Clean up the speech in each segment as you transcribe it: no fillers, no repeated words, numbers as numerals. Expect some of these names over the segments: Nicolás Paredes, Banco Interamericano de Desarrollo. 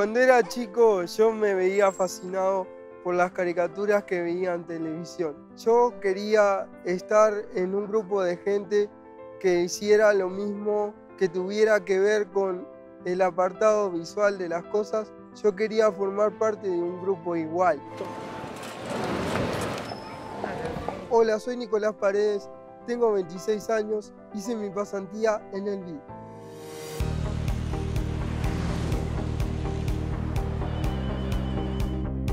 Cuando era chico yo me veía fascinado por las caricaturas que veía en televisión. Yo quería estar en un grupo de gente que hiciera lo mismo, que tuviera que ver con el apartado visual de las cosas. Yo quería formar parte de un grupo igual. Hola, soy Nicolás Paredes, tengo 26 años, hice mi pasantía en el BID.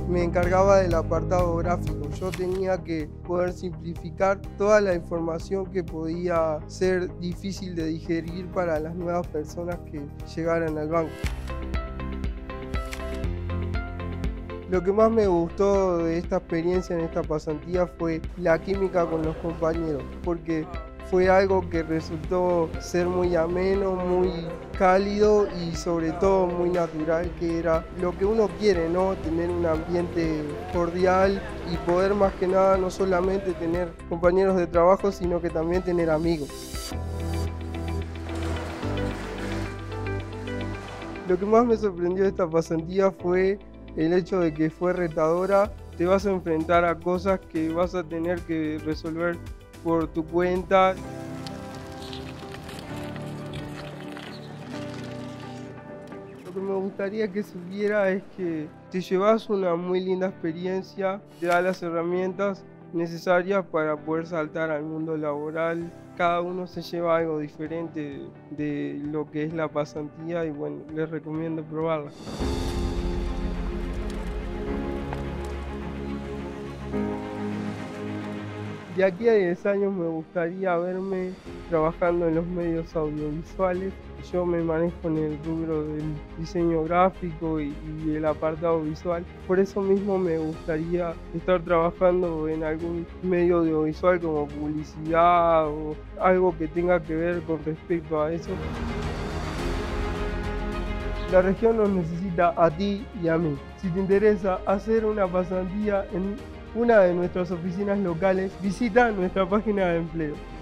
Me encargaba del apartado gráfico. Yo tenía que poder simplificar toda la información que podía ser difícil de digerir para las nuevas personas que llegaran al banco. Lo que más me gustó de esta experiencia en esta pasantía fue la química con los compañeros, porque fue algo que resultó ser muy ameno, muy cálido y sobre todo muy natural, que era lo que uno quiere, ¿no? Tener un ambiente cordial y poder más que nada no solamente tener compañeros de trabajo, sino que también tener amigos. Lo que más me sorprendió de esta pasantía fue el hecho de que fue retadora. Te vas a enfrentar a cosas que vas a tener que resolver por tu cuenta. Lo que me gustaría que supiera es que te llevas una muy linda experiencia, te da las herramientas necesarias para poder saltar al mundo laboral. Cada uno se lleva algo diferente de lo que es la pasantía y bueno, les recomiendo probarla. De aquí a 10 años me gustaría verme trabajando en los medios audiovisuales. Yo me manejo en el rubro del diseño gráfico y el apartado visual. Por eso mismo me gustaría estar trabajando en algún medio audiovisual como publicidad o algo que tenga que ver con respecto a eso. La región nos necesita a ti y a mí. Si te interesa hacer una pasantía en una de nuestras oficinas locales, visita nuestra página de empleo.